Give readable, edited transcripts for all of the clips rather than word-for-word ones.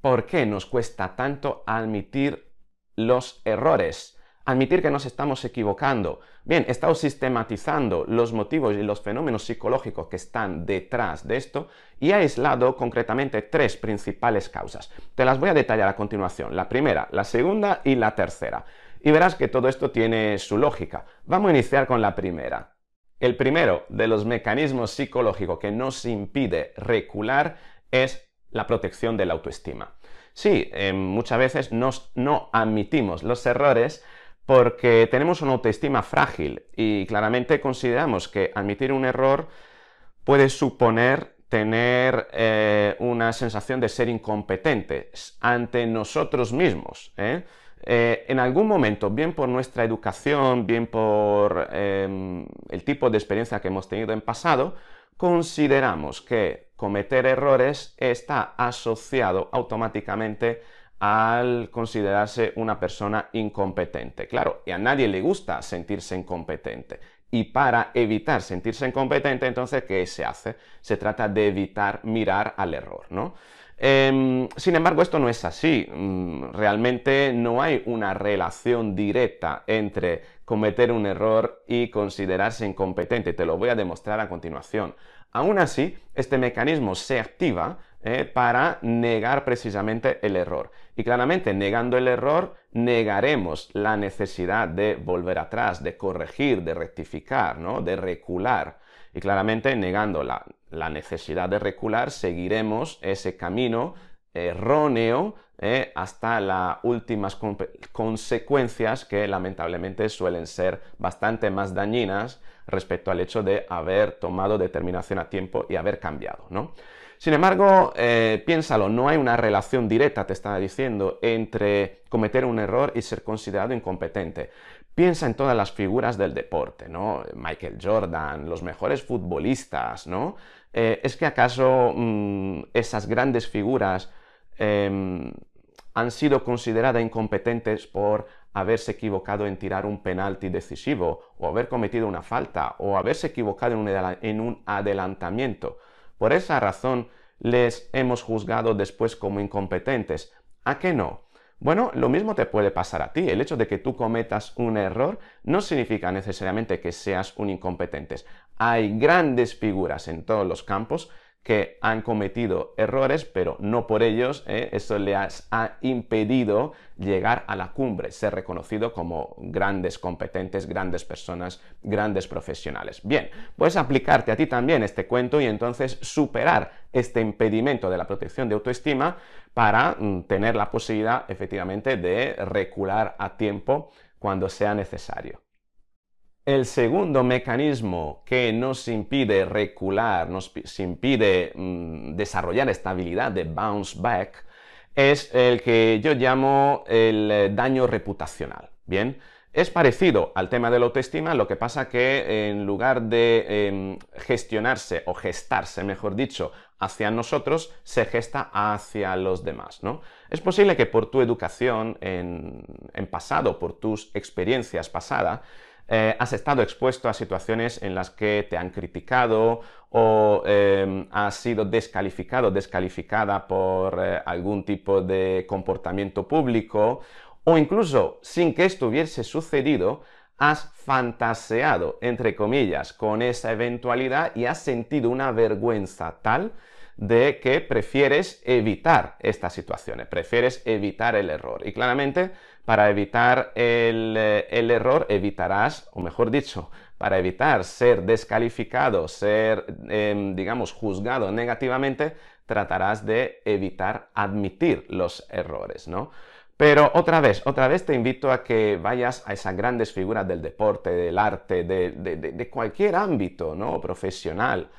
¿Por qué nos cuesta tanto admitir los errores? Admitir que nos estamos equivocando. Bien, he estado sistematizando los motivos y los fenómenos psicológicos que están detrás de esto y he aislado concretamente tres principales causas. Te las voy a detallar a continuación, la primera, la segunda y la tercera. Y verás que todo esto tiene su lógica. Vamos a iniciar con la primera. El primero de los mecanismos psicológicos que nos impide recular es la protección de la autoestima. Sí, muchas veces no admitimos los errores porque tenemos una autoestima frágil y claramente consideramos que admitir un error puede suponer tener una sensación de ser incompetentes ante nosotros mismos, ¿eh? En algún momento, bien por nuestra educación, bien por el tipo de experiencia que hemos tenido en pasado, consideramos que cometer errores está asociado automáticamente al considerarse una persona incompetente. Claro, y a nadie le gusta sentirse incompetente. Y para evitar sentirse incompetente, entonces, ¿qué se hace? Se trata de evitar mirar al error, ¿no? Sin embargo, esto no es así. Realmente no hay una relación directa entre cometer un error y considerarse incompetente. Te lo voy a demostrar a continuación. Aún así, este mecanismo se activa para negar precisamente el error. Y claramente, negando el error, negaremos la necesidad de volver atrás, de corregir, de rectificar, ¿no? De recular. Y claramente, negando la necesidad de recular, seguiremos ese camino erróneo hasta las últimas consecuencias que lamentablemente suelen ser bastante más dañinas respecto al hecho de haber tomado determinación a tiempo y haber cambiado, ¿no? Sin embargo, piénsalo, no hay una relación directa, te estaba diciendo, entre cometer un error y ser considerado incompetente. Piensa en todas las figuras del deporte, ¿no? Michael Jordan, los mejores futbolistas, ¿no? ¿Es que acaso esas grandes figuras han sido consideradas incompetentes por haberse equivocado en tirar un penalti decisivo, o haber cometido una falta, o haberse equivocado en un adelantamiento? Por esa razón les hemos juzgado después como incompetentes. ¿A qué no? Bueno, lo mismo te puede pasar a ti. El hecho de que tú cometas un error no significa necesariamente que seas un incompetente. Hay grandes figuras en todos los campos que han cometido errores, pero no por ellos, eso les ha impedido llegar a la cumbre, ser reconocido como grandes competentes, grandes personas, grandes profesionales. Bien, puedes aplicarte a ti también este cuento y entonces superar este impedimento de la protección de autoestima para tener la posibilidad, efectivamente, de recular a tiempo cuando sea necesario. El segundo mecanismo que nos impide recular, nos impide desarrollar esta habilidad de bounce back, es el que yo llamo el daño reputacional. Bien, es parecido al tema de la autoestima, lo que pasa que en lugar de gestionarse o gestarse, mejor dicho, hacia nosotros, se gesta hacia los demás, ¿no? Es posible que por tu educación en pasado, por tus experiencias pasadas, has estado expuesto a situaciones en las que te han criticado o has sido descalificado, descalificada por algún tipo de comportamiento público, o incluso sin que esto hubiese sucedido, has fantaseado, entre comillas, con esa eventualidad y has sentido una vergüenza tal de que prefieres evitar estas situaciones, prefieres evitar el error. Y claramente, para evitar el error, evitarás, o mejor dicho, para evitar ser descalificado, ser, digamos, juzgado negativamente, tratarás de evitar admitir los errores, ¿no? Pero otra vez te invito a que vayas a esas grandes figuras del deporte, del arte, de cualquier ámbito, ¿no? Profesional.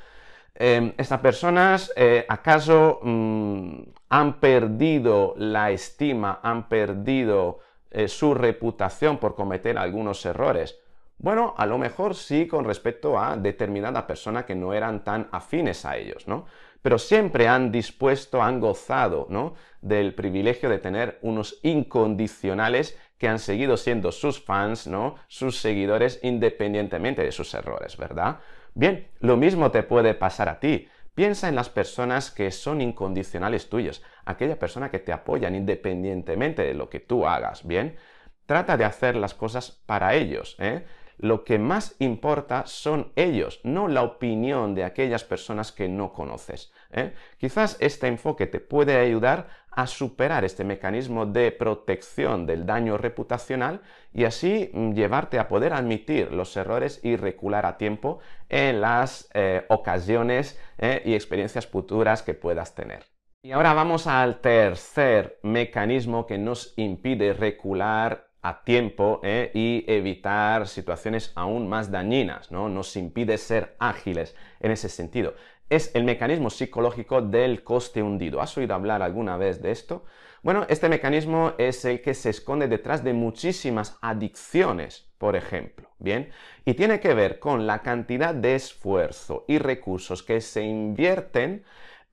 ¿Estas personas acaso han perdido la estima, han perdido su reputación por cometer algunos errores? Bueno, a lo mejor sí con respecto a determinadas personas que no eran tan afines a ellos, ¿no? Pero siempre han dispuesto, han gozado, ¿no?, del privilegio de tener unos incondicionales que han seguido siendo sus fans, ¿no?, sus seguidores, independientemente de sus errores, ¿verdad? Bien, lo mismo te puede pasar a ti. Piensa en las personas que son incondicionales tuyas, aquella persona que te apoyan independientemente de lo que tú hagas, ¿bien? Trata de hacer las cosas para ellos, ¿eh? Lo que más importa son ellos, no la opinión de aquellas personas que no conoces, ¿eh? Quizás este enfoque te puede ayudar a superar este mecanismo de protección del daño reputacional y así llevarte a poder admitir los errores y recular a tiempo en las ocasiones y experiencias futuras que puedas tener. Y ahora vamos al tercer mecanismo que nos impide recular a tiempo y evitar situaciones aún más dañinas, ¿no? Nos impide ser ágiles en ese sentido. Es el mecanismo psicológico del coste hundido. ¿Has oído hablar alguna vez de esto? Bueno, este mecanismo es el que se esconde detrás de muchísimas adicciones, por ejemplo, ¿bien? Y tiene que ver con la cantidad de esfuerzo y recursos que se invierten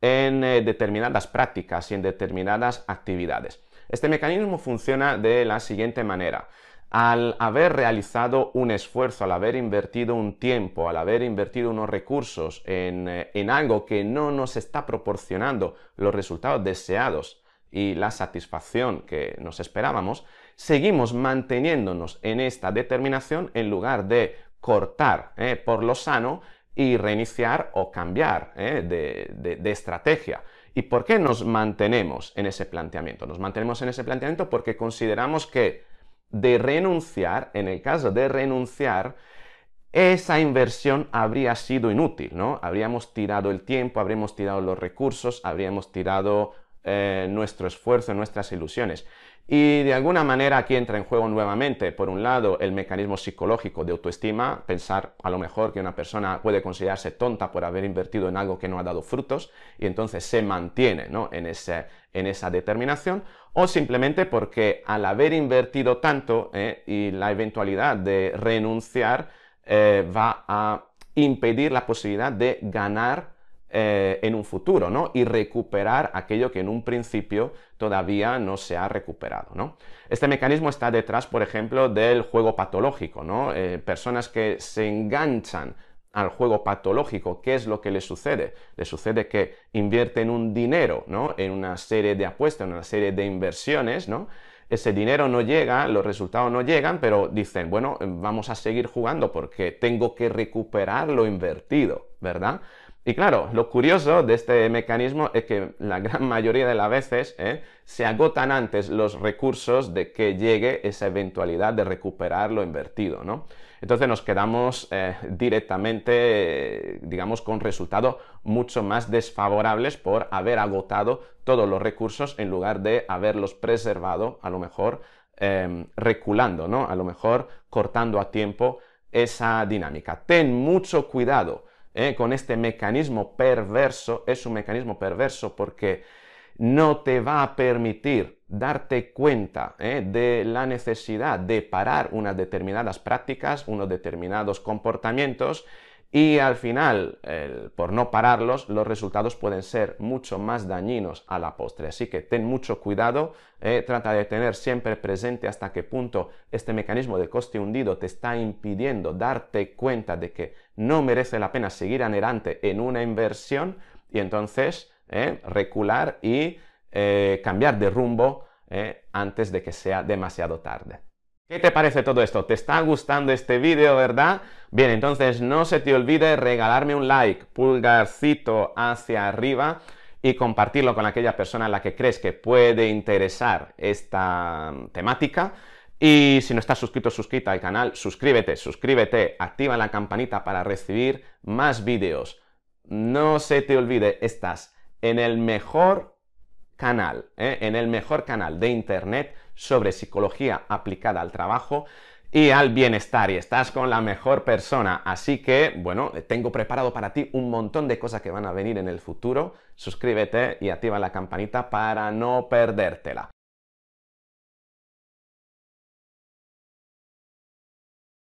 en determinadas prácticas y en determinadas actividades. Este mecanismo funciona de la siguiente manera. Al haber realizado un esfuerzo, al haber invertido un tiempo, al haber invertido unos recursos en algo que no nos está proporcionando los resultados deseados y la satisfacción que nos esperábamos, seguimos manteniéndonos en esta determinación en lugar de cortar por lo sano y reiniciar o cambiar de estrategia. ¿Y por qué nos mantenemos en ese planteamiento? Nos mantenemos en ese planteamiento porque consideramos que de renunciar, en el caso de renunciar, esa inversión habría sido inútil, ¿no? Habríamos tirado el tiempo, habríamos tirado los recursos, habríamos tirado nuestro esfuerzo, nuestras ilusiones. Y de alguna manera aquí entra en juego nuevamente, por un lado, el mecanismo psicológico de autoestima, pensar a lo mejor que una persona puede considerarse tonta por haber invertido en algo que no ha dado frutos y entonces se mantiene, ¿no?, en esa determinación, o simplemente porque al haber invertido tanto y la eventualidad de renunciar va a impedir la posibilidad de ganar en un futuro, ¿no? Y recuperar aquello que en un principio todavía no se ha recuperado, ¿no? Este mecanismo está detrás, por ejemplo, del juego patológico, ¿no? Personas que se enganchan al juego patológico, ¿qué es lo que les sucede? Les sucede que invierten un dinero, ¿no?, en una serie de apuestas, en una serie de inversiones, ¿no? Ese dinero no llega, los resultados no llegan, pero dicen, bueno, vamos a seguir jugando porque tengo que recuperar lo invertido, ¿verdad? Y claro, lo curioso de este mecanismo es que la gran mayoría de las veces se agotan antes los recursos de que llegue esa eventualidad de recuperar lo invertido, ¿no? Entonces nos quedamos directamente, digamos, con resultados mucho más desfavorables por haber agotado todos los recursos en lugar de haberlos preservado, a lo mejor reculando, ¿no? A lo mejor cortando a tiempo esa dinámica. Ten mucho cuidado con este mecanismo perverso. Es un mecanismo perverso porque no te va a permitir darte cuenta de la necesidad de parar unas determinadas prácticas, unos determinados comportamientos y al final, por no pararlos, los resultados pueden ser mucho más dañinos a la postre. Así que ten mucho cuidado, trata de tener siempre presente hasta qué punto este mecanismo de coste hundido te está impidiendo darte cuenta de que no merece la pena seguir adelante en una inversión y entonces recular y cambiar de rumbo antes de que sea demasiado tarde. ¿Qué te parece todo esto? ¿Te está gustando este vídeo, verdad? Bien, entonces no se te olvide regalarme un like, pulgarcito hacia arriba y compartirlo con aquella persona a la que crees que puede interesar esta temática. Y si no estás suscrito, suscrita al canal, suscríbete, activa la campanita para recibir más vídeos. No se te olvide, estás en el mejor canal, en el mejor canal de internet sobre psicología aplicada al trabajo y al bienestar, y estás con la mejor persona. Así que, bueno, tengo preparado para ti un montón de cosas que van a venir en el futuro. Suscríbete y activa la campanita para no perdértela.